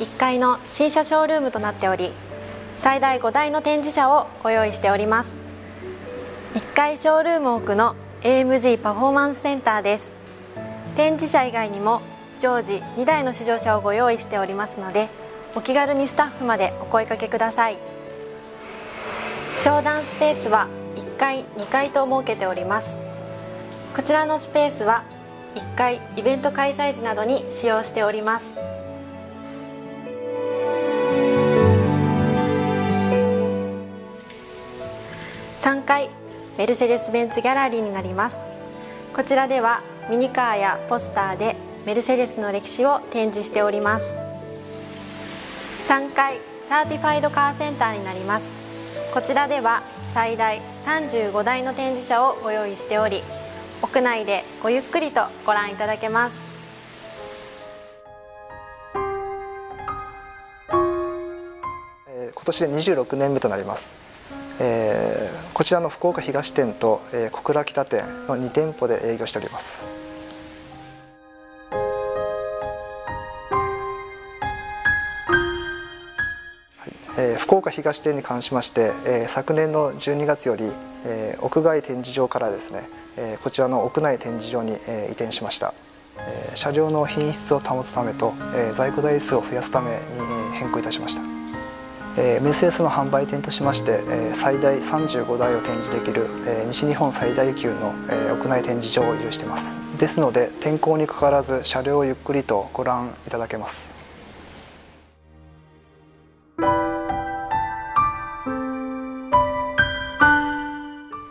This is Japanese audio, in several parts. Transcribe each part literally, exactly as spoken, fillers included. いっかいの新車ショールームとなっており、最大ごだいの展示車をご用意しております。いっかいショールーム奥の エーエムジー パフォーマンスセンターです。展示車以外にも常時にだいの試乗車をご用意しておりますので、お気軽にスタッフまでお声掛けください。商談スペースはいっかい、にかいと設けております。こちらのスペースはいっかいイベント開催時などに使用しております。さんがいメルセデス・ベンツギャラリーになります。こちらではミニカーやポスターでメルセデスの歴史を展示しております。さんがいサーティファイドカーセンターになります。こちらでは最大さんじゅうごだいの展示車をご用意しており、屋内でごゆっくりとご覧いただけます。今年でにじゅうろくねんめとなります。えー、こちらの福岡東店と、えー、小倉北店のにてんぽで営業しております。えー、福岡東店に関しまして、えー、昨年のじゅうにがつより、えー、屋外展示場からですね、えー、こちらの屋内展示場に、えー、移転しました。えー、車両の品質を保つためと、えー、在庫台数を増やすために、えー、変更いたしました。えー、メルセデスの販売店としまして、えー、最大さんじゅうごだいを展示できる、えー、西日本最大級の、えー、屋内展示場を有しています。ですので天候にかかわらず車両をゆっくりとご覧いただけます。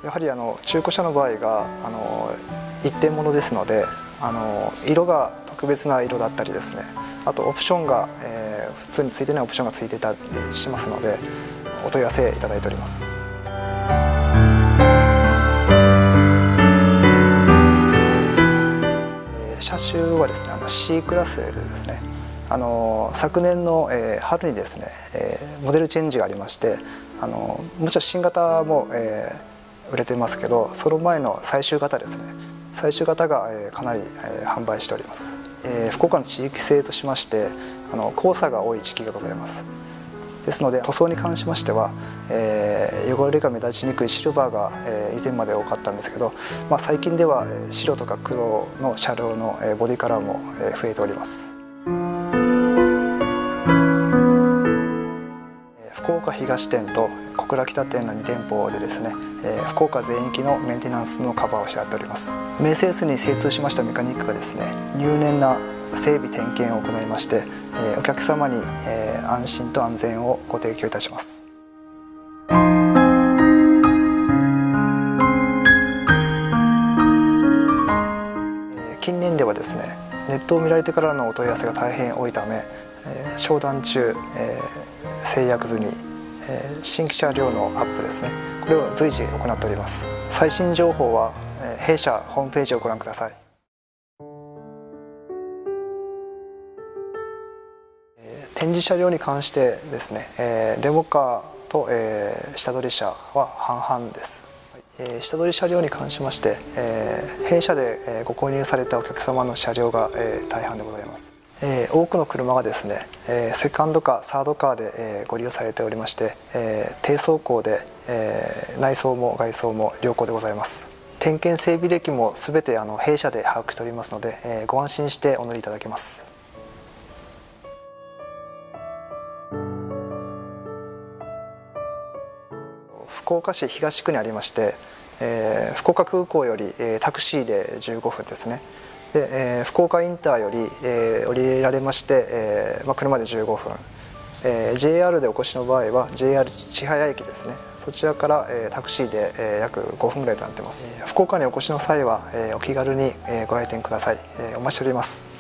やはりあの中古車の場合があの一点物ですので、あの色が特別な色だったりですね、あとオプションが、えー、普通についてないオプションがついてたりしますので、お問い合わせいただいております。えー、車種はですね、あの シー クラスでですね、あの昨年の、えー、春にですね、えー、モデルチェンジがありまして、あのもちろん新型も、えー売れてますけど、その前の最終型ですね、最終型が、えー、かなり、えー、販売しております。えー、福岡の地域性としまして、あの黄砂が多い地域がございます。ですので塗装に関しましては、えー、汚れが目立ちにくいシルバーが、えー、以前まで多かったんですけど、まあ、最近では、えー、白とか黒の車両の、えー、ボディカラーも、えー、増えております。福岡東店と小倉北店のにてんぽでですね、えー、福岡全域のメンテナンスのカバーをしてやっております。メルセデスに精通しましたメカニックがですね、入念な整備点検を行いまして、えー、お客様に、えー、安心と安全をご提供いたします。近年ではですね、ネットを見られてからのお問い合わせが大変多いため、えー、商談中、えー、制約済み、えー、新規車両のアップですね、これを随時行っております。最新情報は、えー、弊社ホームページをご覧ください。えー、展示車両に関してですね、えー、デモカーと、えー、下取り車は半々です。えー、下取り車両に関しまして、えー、弊社で、えー、ご購入されたお客様の車両が、えー、大半でございます。えー、多くの車がですね、えー、セカンドカー、サードカーで、えー、ご利用されておりまして、えー、低走行で、えー、内装も外装も良好でございます。点検整備歴もすべてあの弊社で把握しておりますので、えー、ご安心してお乗りいただけます。福岡市東区にありまして、えー、福岡空港より、えー、タクシーでじゅうごふんですね。でえー、福岡インターより、えー、降りられまして、えーまあ、車でじゅうごふん、えー、ジェイアール でお越しの場合は ジェイアール 千早駅ですね、そちらから、えー、タクシーで、えー、約ごふんぐらいとなっています。えー、福岡にお越しの際は、えー、お気軽に、えー、ご来店ください。えー、お待ちしております。